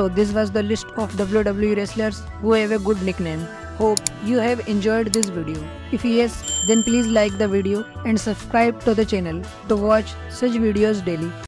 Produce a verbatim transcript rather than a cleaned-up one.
So this was the list of W W E wrestlers who have a good nickname. Hope you have enjoyed this video. If yes, then please like the video and subscribe to the channel to watch such videos daily.